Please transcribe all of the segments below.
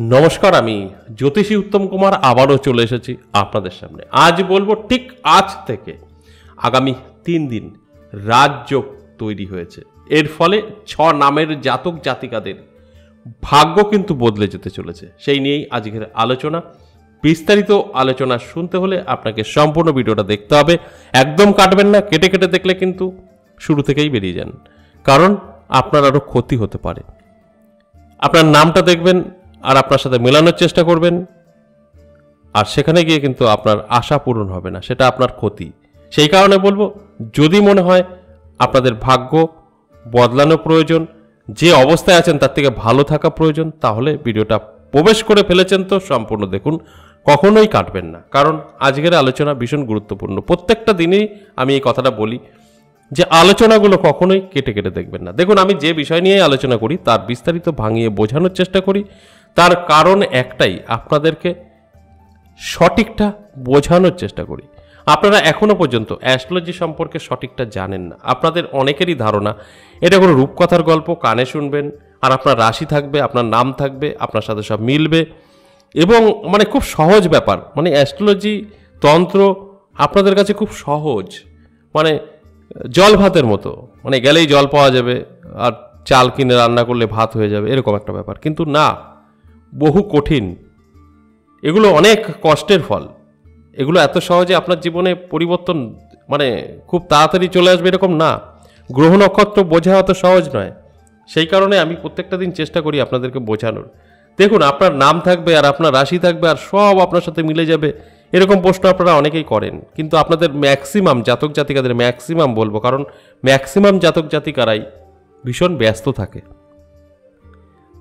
नमस्कार आमी ज्योतिषी उत्तम कुमार आबारो चले एसेछि आपनादेर सामने। आज बोलबो ठीक आज थेके आगामी 3 दिन राजयोग तैरी हयेछे, एर फले 6 नामेर जातक जातिकादेर भाग्य किन्तु बदले जेते चलेछे, सेई नियेई आजकेर आलोचना। विस्तारित आलोचना शुनते हले आपनाके सम्पूर्ण भिडियोटा देखते हबे, एकदम काटबेन ना, केटे केटे देखले किन्तु शुरू थेकेई बेरिये जान, कारण आपनार आरो क्षति होते पारे। आपनार नामटा देखबेन और आपनार साथे मेलानोर चेष्टा करबेन, और सेखाने गिये किन्तु आपनार आशा पूरण होबे ना, सेटा आपनार क्षति। सेई कारणे बोलबो यदि मने हय आपनादेर भाग्य बदलानो प्रयोजन, जे अवस्थाय आछेन तार थेके भालो थाका प्रयोजन, ताहले भिडियोटा प्रवेश करे फेलेछेन तो सम्पूर्ण देखुन, कखनोई काटबेन ना, कारण आजकेर आलोचना भीषण गुरुत्वपूर्ण। प्रत्येकटा दिनेई आमि एई कथाटा बोली যে আলোচনাগুলো কখনোই কেটে কেটে দেখবেন না। দেখুন, আমি যে বিষয় নিয়ে আলোচনা করি তার বিস্তারিত ভাঙিয়ে বোঝানোর চেষ্টা করি, তার কারণ একটাই, আপনাদেরকে সঠিকটা বোঝানোর চেষ্টা করি। আপনারা এখনো পর্যন্ত অ্যাস্ট্রোলজি সম্পর্কে সঠিকটা জানেন না। আপনাদের অনেকেরই ধারণা এটা কোনো রূপকথার গল্প, কানে শুনবেন আর আপনার রাশি থাকবে, আপনার নাম থাকবে, আপনার সাথে সব মিলবে, এবং মানে খুব সহজ ব্যাপার, মানে অ্যাস্ট্রোলজি তন্ত্র আপনাদের কাছে খুব সহজ, মানে জল ভাতের মতো, মানে গেলেই জল পাওয়া যাবে আর চাল কিনে রান্না করলে ভাত হয়ে যাবে, এরকম একটা ব্যাপার। কিন্তু না, বহু কঠিন, এগুলো অনেক কষ্টের ফল, এগুলো এত সহজে আপনার জীবনে পরিবর্তন মানে খুব তাড়াতাড়ি চলে আসবে এরকম না, গ্রহ নক্ষত্র বোঝা অত সহজ নয়। সেই কারণে আমি প্রত্যেকটা দিন চেষ্টা করি আপনাদেরকে বোঝানোর। দেখুন, আপনার নাম থাকবে আর আপনার রাশি থাকবে আর সব আপনার সাথে মিলে যাবে, এরকম প্রশ্ন আপনারা অনেকেই করেন, কিন্তু আপনাদের ম্যাক্সিমাম জাতক জাতিকাদের ম্যাক্সিমাম বলবো, কারণ ম্যাক্সিমাম জাতক জাতিকারাই ভীষণ ব্যস্ত থাকে,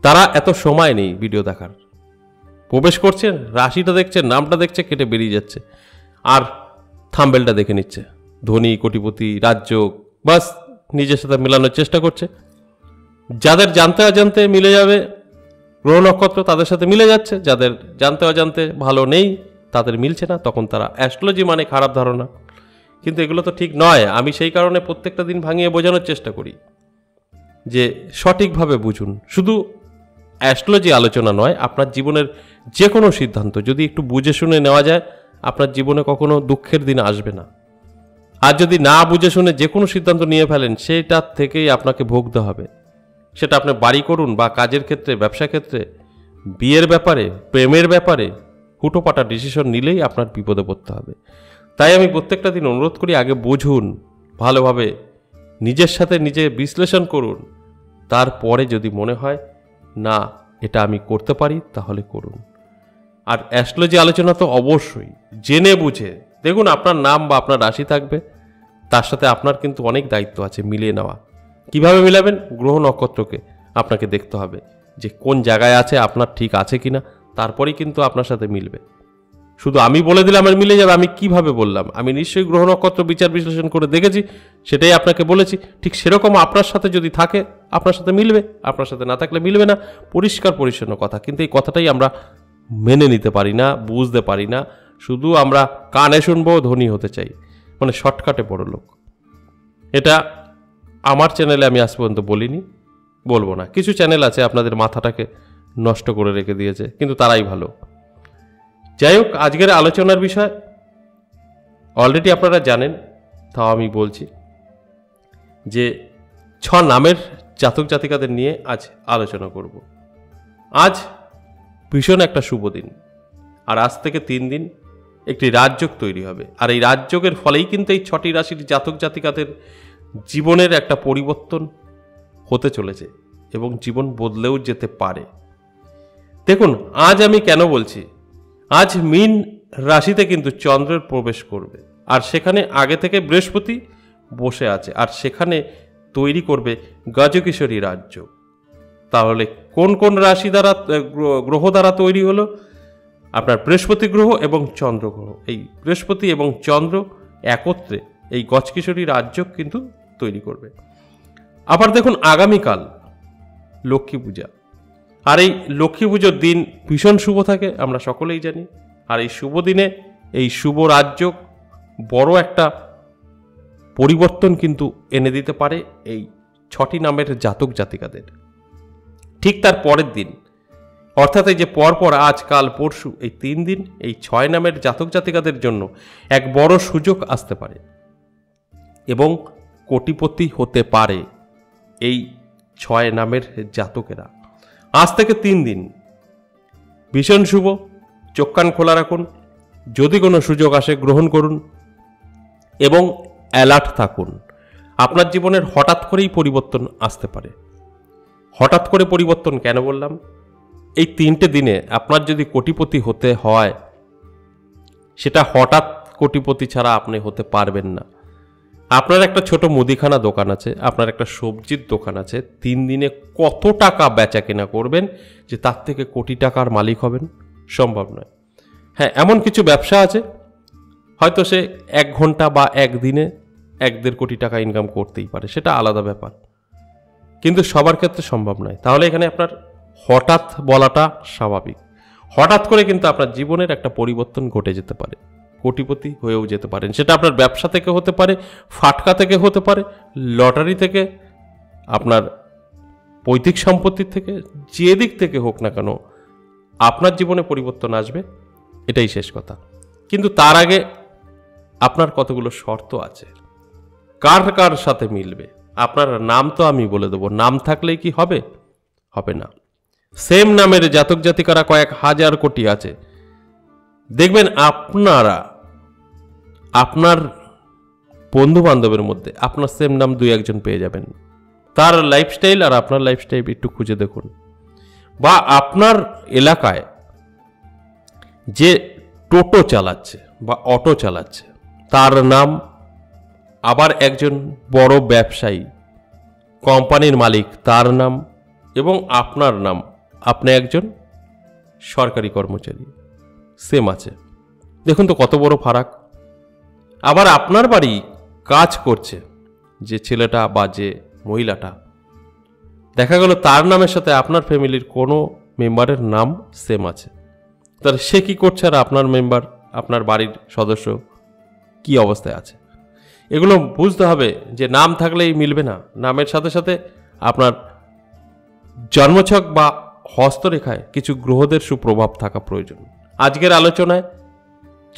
তারা এত সময় নেই ভিডিও দেখার। প্রবেশ করছেন, রাশিটা দেখছেন, নামটা দেখছে, কেটে বেরিয়ে যাচ্ছে, আর থাম্বেলটা দেখে নিচ্ছে, ধনী, কোটিপতি, রাজযোগ, বাস নিজের সাথে মেলানোর চেষ্টা করছে। যাদের জানতে অজান্তে মিলে যাবে গ্রহ নক্ষত্র তাদের সাথে মিলে যাচ্ছে, যাদের জানতে অজান্তে ভালো নেই তাদের মিলছে না, তখন তারা অ্যাস্ট্রোলজি মানে খারাপ ধারণা, কিন্তু এগুলো তো ঠিক নয়। আমি সেই কারণে প্রত্যেকটা দিন ভাঙিয়ে বোঝানোর চেষ্টা করি যে সঠিকভাবে বুঝুন। শুধু অ্যাস্ট্রোলজি আলোচনা নয়, আপনার জীবনের যে কোনো সিদ্ধান্ত যদি একটু বুঝে শুনে নেওয়া যায়, আপনার জীবনে কখনো দুঃখের দিন আসবে না। আর যদি না বুঝে শুনে যে কোনো সিদ্ধান্ত নিয়ে ফেলেন, সেটার থেকেই আপনাকে ভুগতে হবে, সেটা আপনি বাড়ি করুন বা কাজের ক্ষেত্রে, ব্যবসা ক্ষেত্রে, বিয়ের ব্যাপারে, প্রেমের ব্যাপারে, হুটোপাটা ডিসিশন নিলেই আপনার বিপদে পড়তে হবে। তাই আমি প্রত্যেকটা দিন অনুরোধ করি, আগে বুঝুন ভালোভাবে, নিজের সাথে নিজে বিশ্লেষণ করুন, তারপরে যদি মনে হয় না এটা আমি করতে পারি তাহলে করুন। আর অ্যাস্ট্রোলজি আলোচনা তো অবশ্যই জেনে বুঝে। দেখুন, আপনার নাম বা আপনার রাশি থাকবে, তার সাথে আপনার কিন্তু অনেক দায়িত্ব আছে মিলিয়ে নেওয়া। কিভাবে মিলাবেন? গ্রহ নক্ষত্রকে আপনাকে দেখতে হবে যে কোন জায়গায় আছে, আপনার ঠিক আছে কি না, তারপরেই কিন্তু আপনার সাথে মিলবে। শুধু আমি বলে দিলাম আর মিলে যাবে, আমি কিভাবে বললাম? আমি নিশ্চয়ই গ্রহ নক্ষত্র বিচার বিশ্লেষণ করে দেখেছি, সেটাই আপনাকে বলেছি। ঠিক সেরকম আপনার সাথে যদি থাকে আপনার সাথে মিলবে, আপনার সাথে না থাকলে মিলবে না, পরিষ্কার পরিচ্ছন্ন কথা। কিন্তু এই কথাটাই আমরা মেনে নিতে পারি না, বুঝতে পারি না, শুধু আমরা কানে শুনবো, ধনী হতে চাই, মানে শর্টকাটে বড় লোক। এটা আমার চ্যানেলে আমি আজ পর্যন্ত বলিনি, বলবো না। কিছু চ্যানেল আছে আপনাদের মাথাটাকে নষ্ট করে রেখে দিয়েছে, কিন্তু তারাই ভালো। যাই হোক, আজকের আলোচনার বিষয় অলরেডি আপনারা জানেন, তাও আমি বলছি যে 6 নামের জাতক জাতিকাদের নিয়ে আজ আলোচনা করব। আজ ভীষণ একটা শুভ দিন, আর আজ থেকে 3 দিন একটি রাজযোগ তৈরি হবে, আর এই রাজযোগের ফলেই কিন্তু এই 6টি রাশির জাতক জাতিকাদের জীবনের একটা পরিবর্তন হতে চলেছে এবং জীবন বদলেও যেতে পারে। দেখুন, আজ আমি কেন বলছি, আজ মীন রাশিতে কিন্তু চন্দ্রের প্রবেশ করবে, আর সেখানে আগে থেকে বৃহস্পতি বসে আছে, আর সেখানে তৈরি করবে গজকিশোরী রাজ্য। তাহলে কোন কোন রাশি দ্বারা, গ্রহ দ্বারা তৈরি হলো? আপনার বৃহস্পতি গ্রহ এবং চন্দ্র গ্রহ, এই বৃহস্পতি এবং চন্দ্র একত্রে এই গজকিশোরী রাজ্য কিন্তু তৈরি করবে। আবার দেখুন, আগামীকাল লক্ষ্মী পূজা, আর এই লক্ষ্মী পুজোর দিন ভীষণ শুভ থাকে, আমরা সকলেই জানি। আর এই শুভ দিনে এই শুভ রাজযোগ বড় একটা পরিবর্তন কিন্তু এনে দিতে পারে এই 6টি নামের জাতক জাতিকাদের। ঠিক তার পরের দিন अर्थात ये परपर आज कल परशु ये 3 दिन ये 6 नाम जातक जातिकादेर जन्य एक बड़ सुयोग आसते पारे एबं कोटिपति होते पारे। এই 6 नामेर जातकेरा आज थेके 3 दिन भीषण शुभ। चोख कान खोला राखुन, यदि कोनो सुयोग आसे ग्रहण करुन एबं अलर्ट थाकुन। आपनार जीवनेर हठात् करेई परिवर्तन आसते पारे। हठात् करे परिवर्तन केन बोललाम? এই 3টে দিনে আপনার যদি কোটিপতি হতে হয় সেটা হঠাৎ কোটিপতি ছাড়া আপনি হতে পারবেন না। আপনার একটা ছোট মুদিখানা দোকান আছে, আপনার একটা সবজির দোকান আছে, 3 দিনে কত টাকা বেচা কেনা করবেন যে তার থেকে কোটি টাকার মালিক হবেন? সম্ভব নয়। হ্যাঁ, এমন কিছু ব্যবসা আছে হয়তো সে 1 ঘন্টা বা 1 দিনে 1-1.5 কোটি টাকা ইনকাম করতেই পারে, সেটা আলাদা ব্যাপার, কিন্তু সবার ক্ষেত্রে সম্ভব নয়। তাহলে এখানে আপনার হঠাৎ বলাটা স্বাভাবিক। হঠাৎ করে কিন্তু আপনার জীবনের একটা পরিবর্তন ঘটে যেতে পারে, কোটিপতি হয়েও যেতে পারেন। সেটা আপনার ব্যবসা থেকে হতে পারে, ফাটকা থেকে হতে পারে, লটারি থেকে, আপনার পৈতৃক সম্পত্তি থেকে, যে দিক থেকে হোক না কেন আপনার জীবনে পরিবর্তন আসবে, এটাই শেষ কথা। কিন্তু তার আগে আপনার কতগুলো শর্ত আছে। কার কার সাথে মিলবে? আপনার নাম তো আমি বলে দেবো। নাম থাকলেই কি হবে? হবে না। सेम नाम जातक जातिकारा कयेक हजार कोटी आछे। देखबेन आपनारा आपनार बंधु बान्धवेर मध्य आपनार सेम नाम 2-1 जन पेये जाबेन। तार लाइफस्टाइल और आपनार लाइफस्टाइल एकटू खुंजे देखुन, बा आपनार एलाकाय जे टोटो चालाच्छे बा अटो चालाच्छे तार नाम, आबार एकजन बड़ो व्यवसायी कोम्पानिर मालिक तार नाम एवं आपनार नाम। आपने एकजन सरकारी कर्मचारी सेम आछे। देखुन तो कत बड़ फाराक। आबार आपनार बाड़ी काज करछे जे छेलेटा बा जे महिलाटा, देखा गेल तार नामेर साथे आपनार फैमिलिर कोनो मेम्बारेर नाम सेम आछे। ताहले से कि करछे आर आपनार मेम्बर आपनार बाड़ीर सदस्य कि अवस्थाय आछे एगुलो बुझते हबे। जे नाम थाकलेई मिलबे ना, नामेर साथे साथे आपनार जन्मछक बा हस्तरेखाय किछु ग्रहदेर सुप्रभाव थाका प्रयोजन। आजकेर आलोचनाय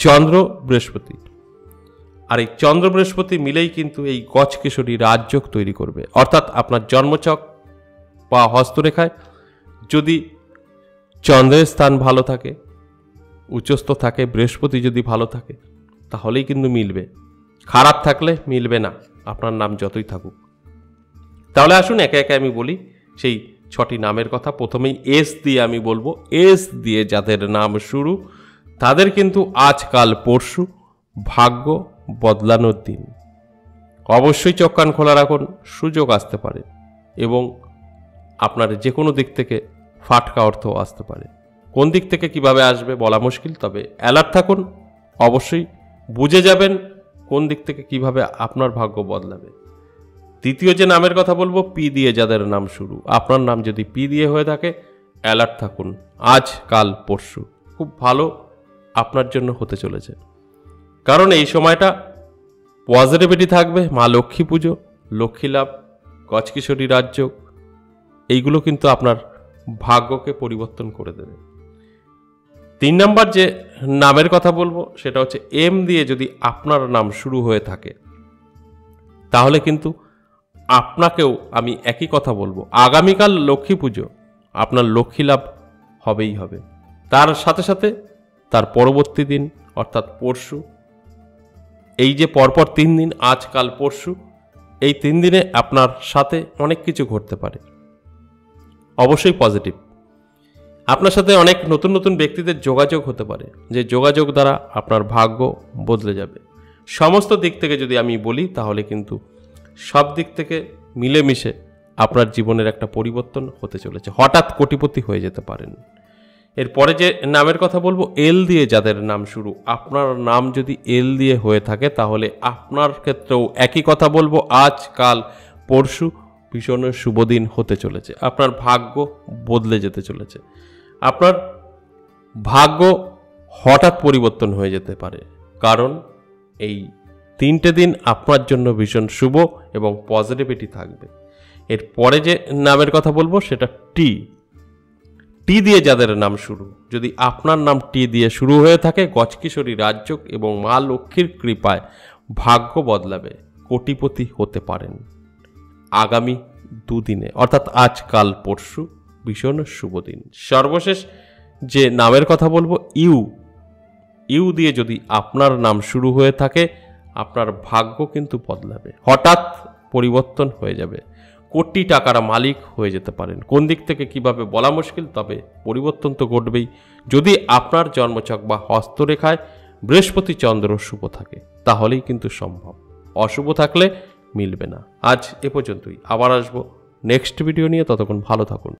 चंद्र बृहस्पति और चंद्र बृहस्पति मिलेई किन्तु एई गजकिशोरी राजयोग तैरी करबे। अर्थात आपनार जन्मछक बा हस्तरेखाय जदि चंद्रेर स्थान भालो थाके, उच्चस्थ थाके, बृहस्पति जदि भालो थाके ताहलेई किन्तु मिलबे, खराब थाकले मिलबे ना, आपनार नाम जतोई थाकुक। ताहले आसुन एके एके आमि बोली सेई 6टी नामेर कथा। प्रथमेई एस दिये आमी बोलबो। एस दिये जादेर नाम शुरू तादेर किन्तु आजकल परशु भाग्य बदलानोर दिन। अवश्यई चोख कान खोला राखुन, सुयोग आसते पारे एबं आपनार जे कोनो दिक थेके फाटका अर्थ आसते पारे। कोन दिक थेके किभाबे आसबे बला मुश्किल, तबे अलर्ट थाकुन। अवश्यई बुझे जाबेन कोन दिक थेके किभाबे आपनार भाग्य बदलाबे। দ্বিতীয় যে নামের কথা বলবো পি দিয়ে যাদের নাম শুরু, আপনার নাম যদি পি দিয়ে হয়ে থাকে অ্যালার্ট থাকুন। আজ কাল পরশু খুব ভালো আপনার জন্য হতে চলেছে, কারণ এই সময়টা পজিটিভিটি থাকবে। মা লক্ষ্মী পুজো, লক্ষ্মী লাভ, গজকিশোরী রাজযোগ, এইগুলো কিন্তু আপনার ভাগ্যকে পরিবর্তন করে দেবে। 3 নম্বর যে নামের কথা বলবো সেটা হচ্ছে এম দিয়ে যদি আপনার নাম শুরু হয়ে থাকে তাহলে কিন্তু আপনাকেও আমি একই কথা বলবো। আগামীকাল লক্ষ্মী পুজো, আপনার লক্ষ্মী লাভ হবেই হবে। তার সাথে সাথে তার পরবর্তী দিন অর্থাৎ পরশু, এই যে পরপর 3 দিন আজকাল পরশু, এই 3 দিনে আপনার সাথে অনেক কিছু ঘটতে পারে। অবশ্যই পজিটিভ। আপনার সাথে অনেক নতুন নতুন ব্যক্তিদের যোগাযোগ হতে পারে, যে যোগাযোগ দ্বারা আপনার ভাগ্য বদলে যাবে। সমস্ত দিক থেকে যদি আমি বলি তাহলে কিন্তু সব দিক থেকে মিলেমিশে আপনার জীবনের একটা পরিবর্তন হতে চলেছে। হঠাৎ কোটিপতি হয়ে যেতে পারেন। এরপরে যে নামের কথা বলবো এল দিয়ে যাদের নাম শুরু, আপনার নাম যদি এল দিয়ে হয়ে থাকে তাহলে আপনার ক্ষেত্রেও একই কথা বলবো। আজ কাল পরশু ভীষণ শুভ দিন হতে চলেছে। আপনার ভাগ্য বদলে যেতে চলেছে। আপনার ভাগ্য হঠাৎ পরিবর্তন হয়ে যেতে পারে, কারণ এই 3টে দিন আপনার জন্য ভীষণ শুভ এবং পজিটিভিটি থাকবে। এরপরে যে নামের কথা বলবো সেটা টি। टी दिए जादेर नाम शुरू जदि आपनार नाम टी दिए शुरू हये थाके गजकिशोरी राजयोग एबं मा लक्ष्मीर कृपाय भाग्य बदलाबे कोटिपति होते पारेन। आगामी दुदिने अर्थात आजकल परशु भीषण शुभ दिन। सर्वशेष जे नामेर कथा बोलबो इउ, इउ दिए जदि आपनार नाम शुरू हये थाके आपनार भाग्य किन्तु बदलाबे, हठात् परिवर्तन हये जाबे, कोटी टाकार मालिक हये जेते पारेन। कोन दिक थेके किभाबे बला मुश्किल, तबे परिवर्तन तो घटबेई। जदि आपनार जन्मछक बा हस्तरेखाय बृहस्पति चंद्र शुभ थाके ताहलेई किन्तु सम्भव, अशुभ थाकले मिलबे ना। आज ए पर्यन्तই, आबार আসবো नेक्स्ट भिडियो নিয়ে। ততক্ষণ ভালো থাকুন।